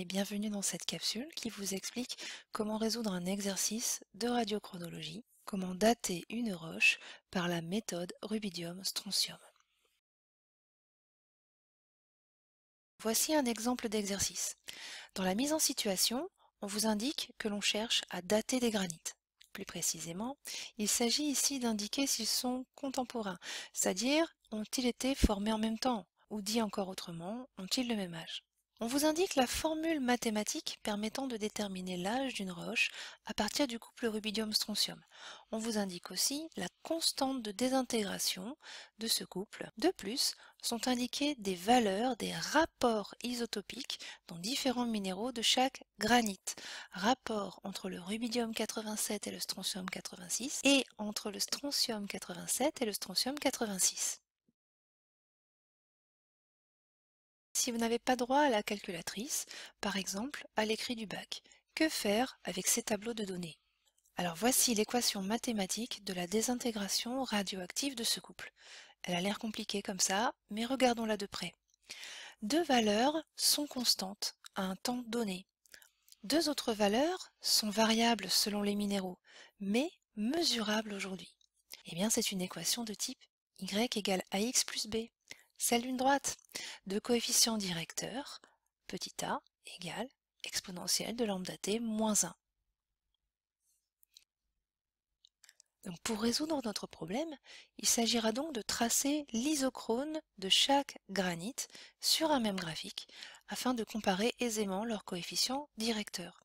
et bienvenue dans cette capsule qui vous explique comment résoudre un exercice de radiochronologie, comment dater une roche par la méthode rubidium-strontium. Voici un exemple d'exercice. Dans la mise en situation, on vous indique que l'on cherche à dater des granites. Plus précisément, il s'agit ici d'indiquer s'ils sont contemporains, c'est-à-dire ont-ils été formés en même temps, ou dit encore autrement, ont-ils le même âge. On vous indique la formule mathématique permettant de déterminer l'âge d'une roche à partir du couple rubidium-strontium. On vous indique aussi la constante de désintégration de ce couple. De plus, sont indiquées des valeurs des rapports isotopiques dans différents minéraux de chaque granite. Rapport entre le rubidium-87 et le strontium-86 et entre le strontium-87 et le strontium-86. Si vous n'avez pas droit à la calculatrice, par exemple à l'écrit du bac, que faire avec ces tableaux de données? Alors voici l'équation mathématique de la désintégration radioactive de ce couple. Elle a l'air compliquée comme ça, mais regardons-la de près. Deux valeurs sont constantes à un temps donné. Deux autres valeurs sont variables selon les minéraux, mais mesurables aujourd'hui. Eh bien c'est une équation de type y égale ax plus b. Celle d'une droite, de coefficient directeur, petit a égale exponentielle de lambda t moins 1. Donc pour résoudre notre problème, il s'agira donc de tracer l'isochrone de chaque granite sur un même graphique, afin de comparer aisément leurs coefficients directeurs.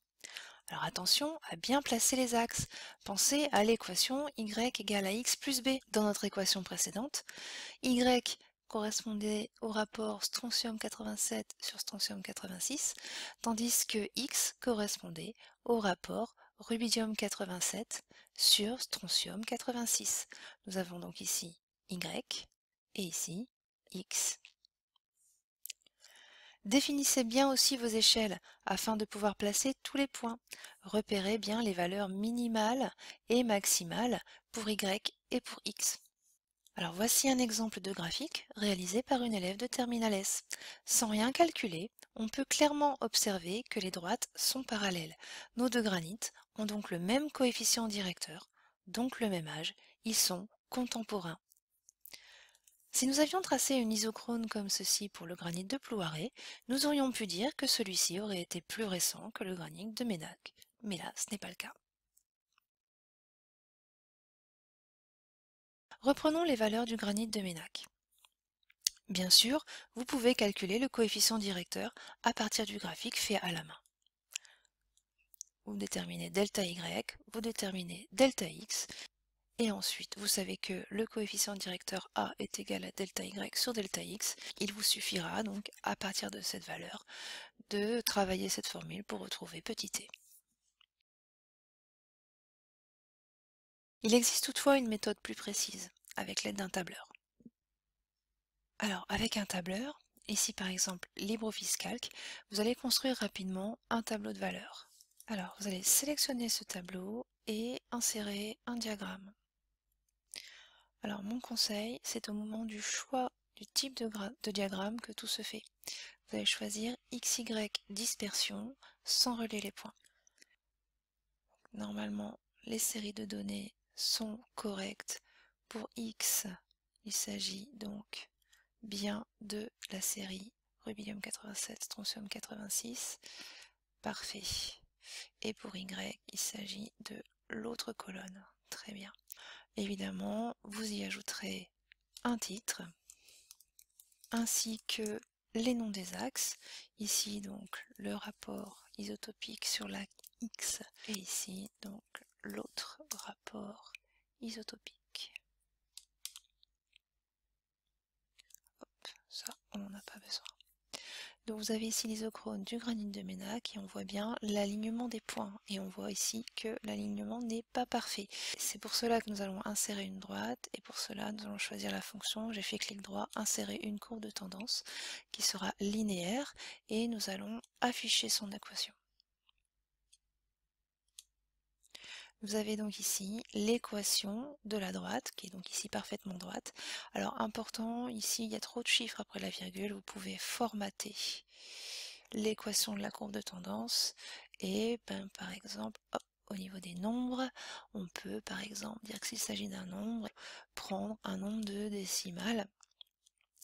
Alors attention à bien placer les axes. Pensez à l'équation y égale ax plus b dans notre équation précédente. Y correspondait au rapport strontium-87 sur strontium-86, tandis que X correspondait au rapport rubidium-87 sur strontium-86. Nous avons donc ici Y et ici X. Définissez bien aussi vos échelles afin de pouvoir placer tous les points. Repérez bien les valeurs minimales et maximales pour Y et pour X. Alors voici un exemple de graphique réalisé par une élève de Terminale. Sans rien calculer, on peut clairement observer que les droites sont parallèles. Nos deux granites ont donc le même coefficient directeur, donc le même âge, ils sont contemporains. Si nous avions tracé une isochrone comme ceci pour le granit de Plouaret, nous aurions pu dire que celui-ci aurait été plus récent que le granit de Ménac, mais là ce n'est pas le cas. Reprenons les valeurs du granit de Ménac. Bien sûr, vous pouvez calculer le coefficient directeur à partir du graphique fait à la main. Vous déterminez delta y, vous déterminez delta x, et ensuite vous savez que le coefficient directeur a est égal à delta y sur delta x. Il vous suffira donc à partir de cette valeur de travailler cette formule pour retrouver petit t. Il existe toutefois une méthode plus précise, avec l'aide d'un tableur. Alors, avec un tableur, ici par exemple LibreOffice Calc, vous allez construire rapidement un tableau de valeurs. Alors, vous allez sélectionner ce tableau et insérer un diagramme. Alors, mon conseil, c'est au moment du choix du type de diagramme que tout se fait. Vous allez choisir XY dispersion sans relier les points. Normalement, les séries de données sont correctes. Pour X, il s'agit donc bien de la série rubidium-87, strontium-86. Parfait. Et pour Y, il s'agit de l'autre colonne. Très bien. Évidemment, vous y ajouterez un titre, ainsi que les noms des axes. Ici, donc, le rapport isotopique sur la X. Et ici, donc, l'autre rapport isotopique. Hop, ça, on n'en a pas besoin. Donc vous avez ici l'isochrone du granit de Ménac et on voit bien l'alignement des points. Et on voit ici que l'alignement n'est pas parfait. C'est pour cela que nous allons insérer une droite et pour cela nous allons choisir la fonction. J'ai fait clic droit, insérer une courbe de tendance qui sera linéaire et nous allons afficher son équation. Vous avez donc ici l'équation de la droite, qui est donc ici parfaitement droite. Alors important, ici il y a trop de chiffres après la virgule, vous pouvez formater l'équation de la courbe de tendance. Et ben, par exemple, hop, au niveau des nombres, on peut par exemple dire que s'il s'agit d'un nombre, prendre un nombre de décimales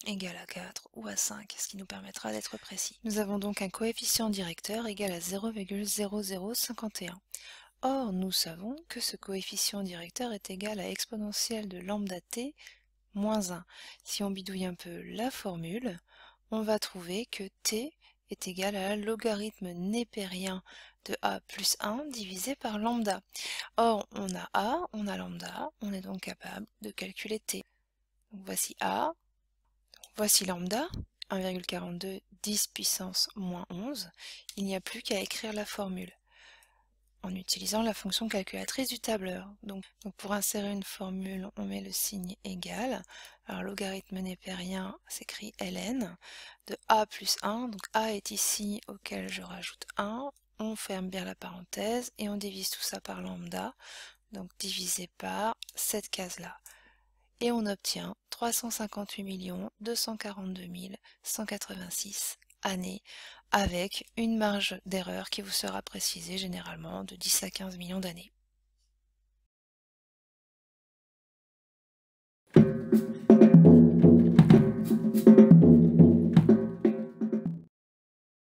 égal à 4 ou à 5, ce qui nous permettra d'être précis. Nous avons donc un coefficient directeur égal à 0,0051. Or, nous savons que ce coefficient directeur est égal à exponentielle de lambda t moins 1. Si on bidouille un peu la formule, on va trouver que t est égal à logarithme népérien de a plus 1 divisé par lambda. Or, on a a, on a lambda, on est donc capable de calculer t. Donc, voici a, voici lambda, 1,42 10 puissance moins 11. Il n'y a plus qu'à écrire la formule en utilisant la fonction calculatrice du tableur. Donc pour insérer une formule, on met le signe égal. Alors logarithme népérien s'écrit ln de a plus 1, donc a est ici auquel je rajoute 1, on ferme bien la parenthèse et on divise tout ça par lambda, donc divisé par cette case-là. Et on obtient 358 242 186 années, avec une marge d'erreur qui vous sera précisée généralement de 10 à 15 millions d'années.